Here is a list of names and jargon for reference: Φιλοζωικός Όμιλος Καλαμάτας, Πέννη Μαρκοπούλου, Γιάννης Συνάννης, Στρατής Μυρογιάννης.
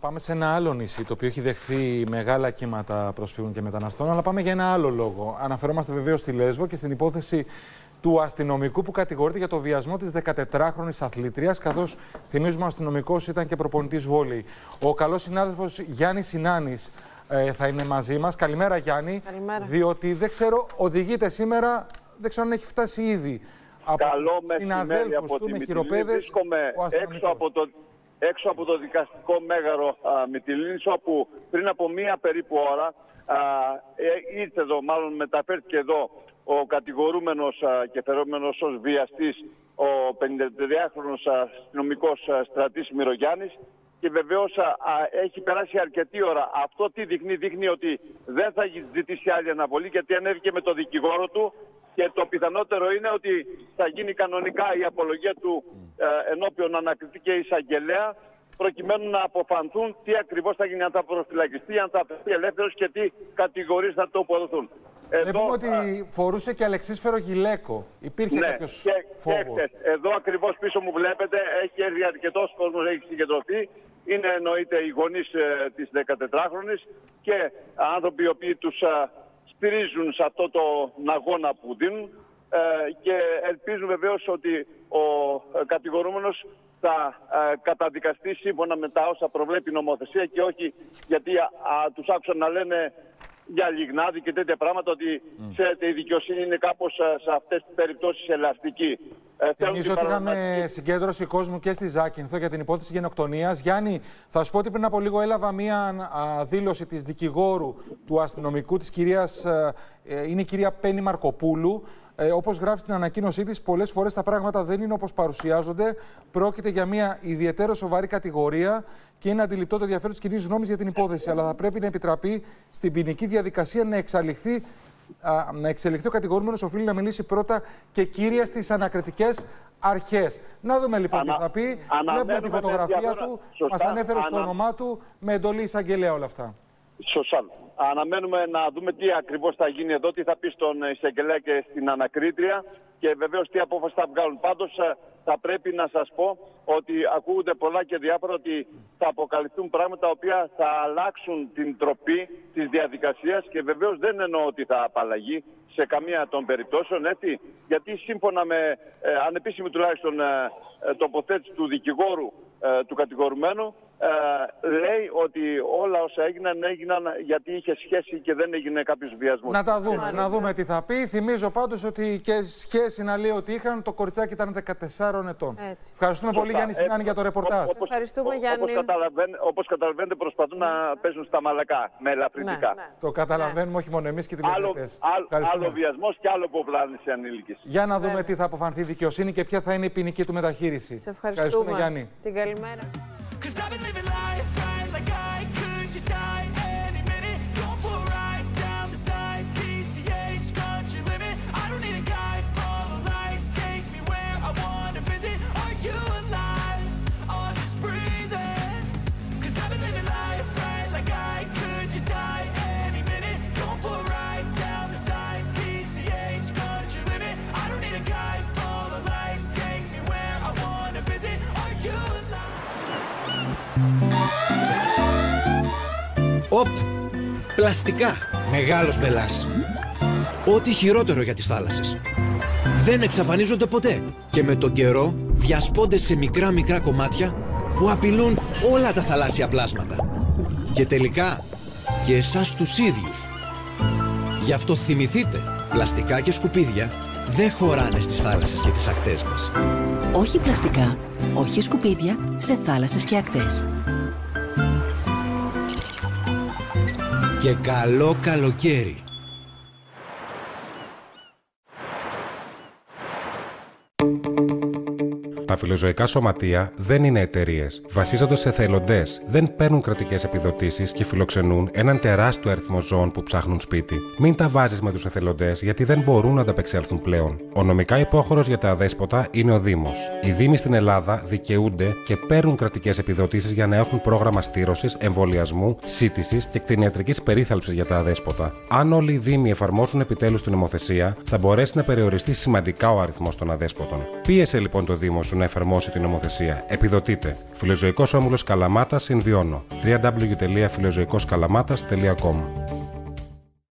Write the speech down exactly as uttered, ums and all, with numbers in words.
Πάμε σε ένα άλλο νησί, το οποίο έχει δεχθεί μεγάλα κύματα προσφύγων και μεταναστών, αλλά πάμε για ένα άλλο λόγο. Αναφερόμαστε βεβαίως στη Λέσβο και στην υπόθεση του αστυνομικού που κατηγορείται για το βιασμό της δεκατετράχρονης αθλήτριας, καθώς, θυμίζουμε, ο αστυνομικός ήταν και προπονητής βόλεϊ. Ο καλός συνάδελφος Γιάννης Συνάννης ε, θα είναι μαζί μας. Καλημέρα, Γιάννη. Καλημέρα. Διότι δεν ξέρω, οδηγείται σήμερα, δεν ξέρω αν έχει φτάσει ήδη. Από συναδέλφους του με χειροπέδες, ο αστυνομικός. Έξω από το δικαστικό μέγαρο Μυτιλήνης, όπου πριν από μία περίπου ώρα α, ε, ήρθε εδώ, μάλλον μεταφέρθηκε εδώ, ο κατηγορούμενος α, και φερόμενος ως βιαστής, ο πενηντατριάχρονος αστυνομικός α, Στρατής Μυρογιάννης. Και βεβαίως α, έχει περάσει αρκετή ώρα. Αυτό τι δείχνει, δείχνει ότι δεν θα ζητήσει άλλη αναβολή, γιατί ανέβηκε με το δικηγόρο του. Και το πιθανότερο είναι ότι θα γίνει κανονικά η απολογία του ε, ενώπιον ανακριτή και εισαγγελέα, προκειμένου να αποφανθούν τι ακριβώς θα γίνει, αν θα προφυλακιστεί, αν θα βρεθεί ελεύθερος και τι κατηγορίες θα του αποδοθούν. Βλέπουμε ότι α... φορούσε και αλεξίσφαιρο γυλαίκο. Υπήρχε ναι, κάποιος και, φόβος. Και, εδώ ακριβώς πίσω μου βλέπετε, έχει έρθει αρκετός κόσμος, έχει συγκεντρωθεί. Είναι εννοείται οι γονείς ε, της δεκατετράχρονης και άνθρωποι οι οποίοι τους... Ε, στηρίζουν σε αυτόν τον αγώνα που δίνουν ε, και ελπίζουν βεβαίως ότι ο κατηγορούμενος θα ε, καταδικαστεί σύμφωνα με τα όσα προβλέπει η νομοθεσία και όχι γιατί α, α, τους άκουσαν να λένε για λιγνάδι και τέτοια πράγματα, ότι mm. ξέρετε, η δικαιοσύνη είναι κάπως α, σε αυτές τις περιπτώσεις ελαστική. Θυμίζω ότι είχαμε συγκέντρωση κόσμου και στη Ζάκυνθο για την υπόθεση γενοκτονίας. Γιάννη, θα σου πω ότι πριν από λίγο έλαβα μία δήλωση της δικηγόρου του αστυνομικού, της κυρίας, είναι η κυρία Πέννη Μαρκοπούλου. Ε, όπως γράφει στην ανακοίνωσή της, πολλές φορές τα πράγματα δεν είναι όπως παρουσιάζονται. Πρόκειται για μια ιδιαίτερα σοβαρή κατηγορία και είναι αντιληπτό το ενδιαφέρον της κοινής γνώμης για την υπόθεση. Αλλά θα πρέπει να επιτραπεί στην ποινική διαδικασία να εξαλειφθεί. Να εξελιχθεί ο κατηγορούμενος, οφείλει να μιλήσει πρώτα και κύρια στις ανακριτικές αρχές. Να δούμε λοιπόν τι θα πει. Βλέπουμε τη φωτογραφία του, μας ανέφερε στο όνομά του, με εντολή εισαγγελέα όλα αυτά. Σωστά. Αναμένουμε να δούμε τι ακριβώς θα γίνει εδώ, τι θα πει στον εισαγγελέα και στην ανακρίτρια και βεβαίως τι απόφαση θα βγάλουν. Πάντως θα πρέπει να σας πω ότι ακούγονται πολλά και διάφορα, ότι θα αποκαλυφθούν πράγματα τα οποία θα αλλάξουν την τροπή της διαδικασίας και βεβαίως δεν εννοώ ότι θα απαλλαγεί σε καμία των περιπτώσεων, έτσι, γιατί σύμφωνα με ε, ανεπίσημη τουλάχιστον ε, τοποθέτηση του δικηγόρου ε, του κατηγορουμένου, Ε, λέει ότι όλα όσα έγιναν, έγιναν γιατί είχε σχέση και δεν έγινε κάποιος βιασμός. Να τα δούμε, να δούμε τι θα πει. Θυμίζω πάντως ότι και σχέση να λέει ότι είχαν, το κοριτσάκι ήταν δεκατεσσάρων ετών. Έτσι. Ευχαριστούμε Ζωτά. πολύ Γιάννη Συνάννη για το ρεπορτάζ. Όπως, Ευχαριστούμε, όπως, Γιάννη. Όπως, καταλαβαίν, όπως καταλαβαίνετε, προσπαθούν ναι, να ναι. παίζουν στα μαλακά, με ελαφρυντικά. Ναι, ναι. Το καταλαβαίνουμε ναι. όχι μόνο εμείς και οι τηλεθεατές. Άλλο, άλλο βιασμός και άλλο κοπλάνηση ανήλικης. Για να δούμε ναι. τι θα αποφανθεί η δικαιοσύνη και ποια θα είναι η ποινική του μεταχείριση. Σε ευχαριστούμε, Γιάννη. Την καλημέρα. Οπ, πλαστικά, μεγάλος μπελάς. Ό,τι χειρότερο για τις θάλασσες. Δεν εξαφανίζονται ποτέ και με τον καιρό διασπώνται σε μικρά μικρά κομμάτια που απειλούν όλα τα θαλάσσια πλάσματα. Και τελικά και εσάς τους ίδιους. Γι' αυτό θυμηθείτε, πλαστικά και σκουπίδια δεν χωράνε στις θάλασσες και τις ακτές μας. Όχι πλαστικά, όχι σκουπίδια σε θάλασσες και ακτές. Και καλό καλοκαίρι. Τα φιλοζωικά σωματεία δεν είναι εταιρείες. Βασίζονται σε θελοντές, δεν παίρνουν κρατικές επιδοτήσεις και φιλοξενούν έναν τεράστιο αριθμό ζώων που ψάχνουν σπίτι. Μην τα βάζεις με τους εθελοντές, γιατί δεν μπορούν να ανταπεξέλθουν πλέον. Ο νομικά υπόχωρος για τα αδέσποτα είναι ο Δήμος. Οι Δήμοι στην Ελλάδα δικαιούνται και παίρνουν κρατικές επιδοτήσεις για να έχουν πρόγραμμα στήρωσης, εμβολιασμού, σύτησης και κτηνιατρικής περίθαλψης για τα αδέσποτα. Αν όλοι οι Δήμοι εφαρμόσουν επιτέλους την νομοθεσία, θα μπορέσει να περιοριστεί σημαντικά ο αριθμός των αδέσποτων. Πίεσε λοιπόν το Δήμο σου να εφαρμόσει την νομοθεσία. Επιδοτείτε. Φιλοζωικός Όμιλος Καλαμάτας Συνβιώνω. double-u double-u double-u τελεία φιλοζωικός καλαμάτας τελεία com